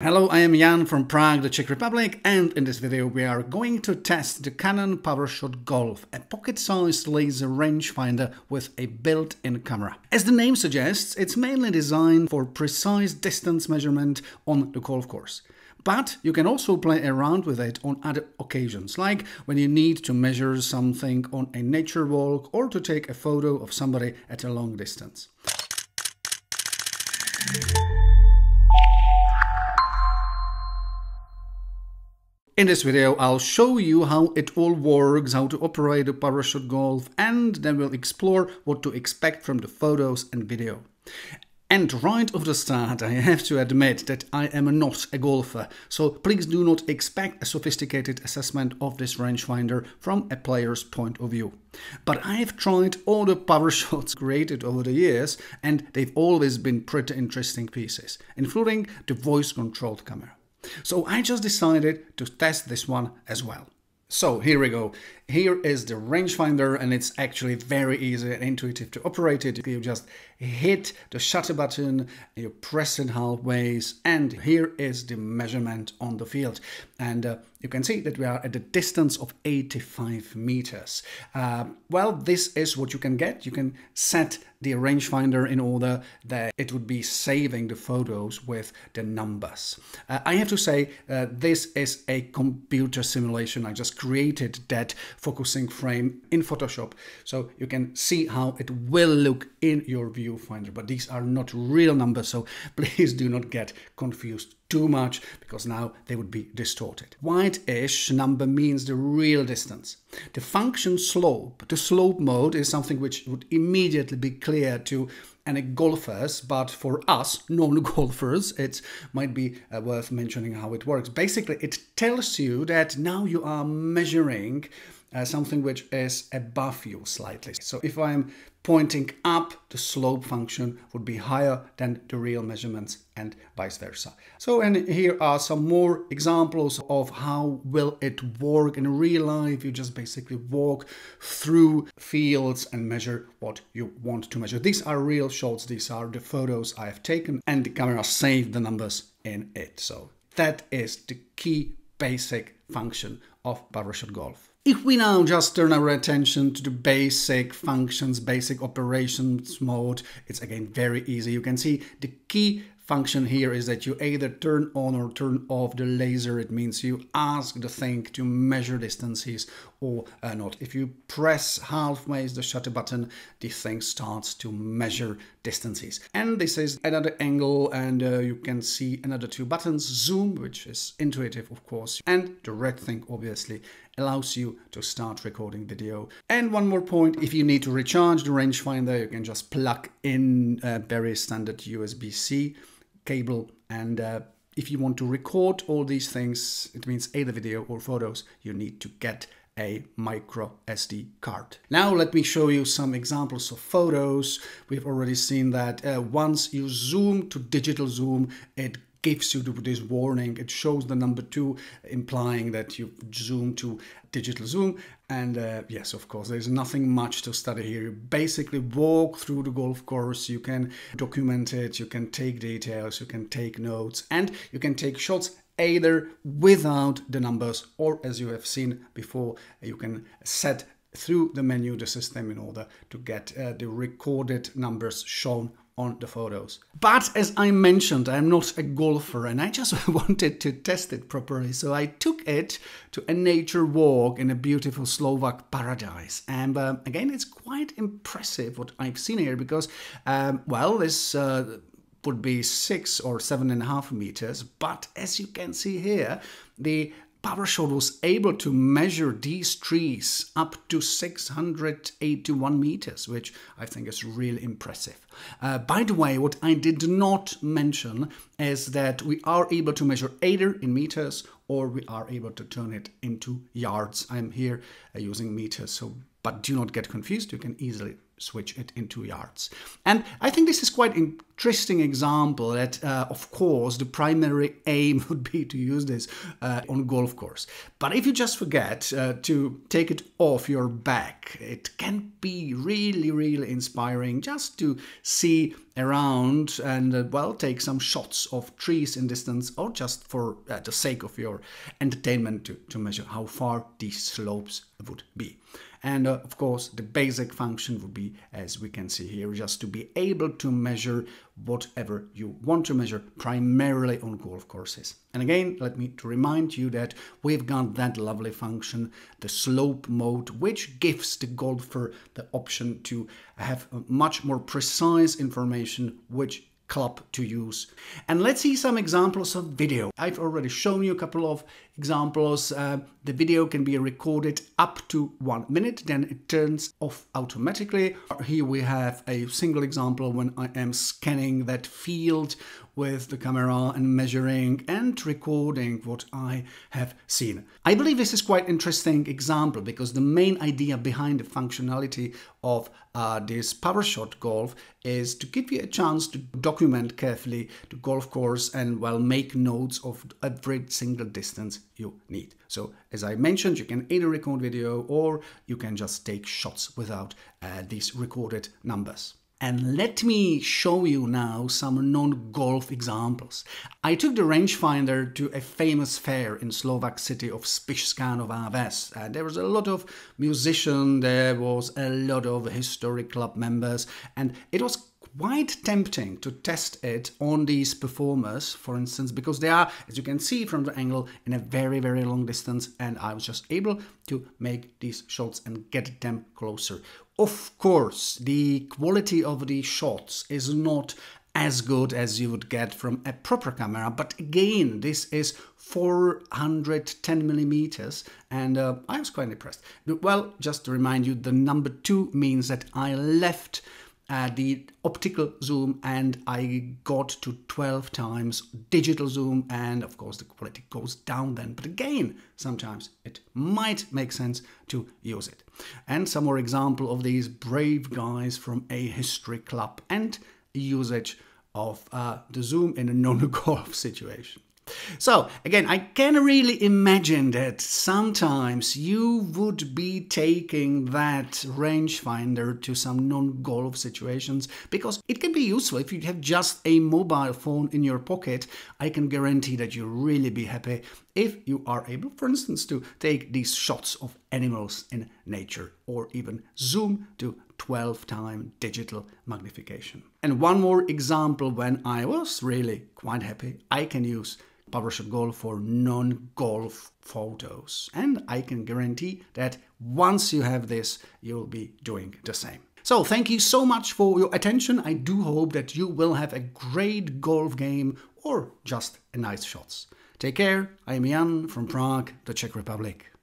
Hello, I am Jan from Prague, the Czech Republic, and in this video we are going to test the Canon PowerShot Golf, a pocket-sized laser rangefinder with a built-in camera. As the name suggests, it's mainly designed for precise distance measurement on the golf course. But you can also play around with it on other occasions, like when you need to measure something on a nature walk or to take a photo of somebody at a long distance. In this video, I'll show you how it all works, how to operate the PowerShot Golf, and then we'll explore what to expect from the photos and video. And right off the start, I have to admit that I am not a golfer, so please do not expect a sophisticated assessment of this rangefinder from a player's point of view. But I've tried all the PowerShots created over the years, and they've always been pretty interesting pieces, including the voice-controlled camera. So I just decided to test this one as well. So here we go. Here is the rangefinder, and it's actually very easy and intuitive to operate it. You just hit the shutter button, you press it halfways, and here is the measurement on the field. And you can see that we are at a distance of 85 meters. Well, this is what you can get. You can set the rangefinder in order that it would be saving the photos with the numbers. I have to say, this is a computer simulation. I just created that focusing frame in Photoshop, so you can see how it will look in your viewfinder, but these are not real numbers, so please do not get confused too much, because now they would be distorted. Whitish number means the real distance. The function slope, the slope mode, is something which would immediately be clear to any golfers, but for us non-golfers it might be worth mentioning how it works. Basically, it tells you that now you are measuring something which is above you slightly. So if I'm pointing up, the slope function would be higher than the real measurements, and vice versa. So, and here are some more examples of how will it work in real life. You just basically walk through fields and measure what you want to measure. These are real shots, these are the photos I have taken, and the camera saved the numbers in it. So that is the key basic function of PowerShot Golf. If we now just turn our attention to the basic functions, basic operations mode, it's again very easy. You can see the key function here is that you either turn on or turn off the laser. It means you ask the thing to measure distances or not. If you press halfway the shutter button, the thing starts to measure distances. And this is another angle, and you can see another two buttons, zoom, which is intuitive of course, and the red thing obviously allows you to start recording video. And one more point, if you need to recharge the rangefinder, you can just plug in a very standard USB-C cable, and if you want to record all these things, it means either video or photos, you need to get a micro SD card. Now let me show you some examples of photos. We've already seen that once you zoom to digital zoom, it gives you this warning. It shows the number 2, implying that you zoom to digital zoom. And yes, of course, there's nothing much to study here. You basically walk through the golf course, you can document it, you can take details, you can take notes, and you can take shots either without the numbers, or as you have seen before, you can set through the menu the system in order to get the recorded numbers shown on the photos. But as I mentioned, I'm not a golfer, and I just wanted to test it properly, so I took it to a nature walk in a beautiful Slovak paradise. And again, it's quite impressive what I've seen here, because well, this would be 6 or 7.5 meters, but as you can see here, the PowerShot was able to measure these trees up to 681 meters, which I think is really impressive. By the way, what I did not mention is that we are able to measure either in meters, or we are able to turn it into yards. I'm here using meters, so but do not get confused, you can easily switch it into yards. And I think this is quite an interesting example that, of course, the primary aim would be to use this on golf course. But if you just forget to take it off your back, it can be really, really inspiring just to see around and well, take some shots of trees in distance, or just for the sake of your entertainment to measure how far these slopes would be. And of course the basic function would be, as we can see here, just to be able to measure whatever you want to measure, primarily on golf courses. And again, let me remind you that we've got that lovely function, the slope mode, which gives the golfer the option to have much more precise information which club to use. And let's see some examples of video. I've already shown you a couple of examples. The video can be recorded up to 1 minute, then it turns off automatically. Here we have a single example when I am scanning that field with the camera and measuring and recording what I have seen. I believe this is quite an interesting example, because the main idea behind the functionality of this PowerShot Golf is to give you a chance to document carefully the golf course and, well, make notes of every single distance you need. So as I mentioned, you can either record video or you can just take shots without these recorded numbers. And let me show you now some non-golf examples. I took the rangefinder to a famous fair in Slovak city of Spišská Nová Ves. There was a lot of musicians, there was a lot of historic club members, and it was quite tempting to test it on these performers, for instance, because they are, as you can see from the angle, in a very, very long distance, and I was just able to make these shots and get them closer. Of course, the quality of the shots is not as good as you would get from a proper camera, but again, this is 410mm, and I was quite impressed. Well, just to remind you, the number 2 means that I left the optical zoom and I got to 12 times digital zoom, and of course the quality goes down then. But again, sometimes it might make sense to use it. And some more example of these brave guys from a history club and usage of the zoom in a non-golf situation. So again, I can really imagine that sometimes you would be taking that rangefinder to some non-golf situations, because it can be useful. If you have just a mobile phone in your pocket, I can guarantee that you'll really be happy if you are able, for instance, to take these shots of animals in nature, or even zoom to 12-time digital magnification. And one more example when I was really quite happy, I can use PowerShot Golf for non-golf photos. And I can guarantee that once you have this, you'll be doing the same. So thank you so much for your attention. I do hope that you will have a great golf game or just nice shots. Take care. I'm Jan from Prague, the Czech Republic.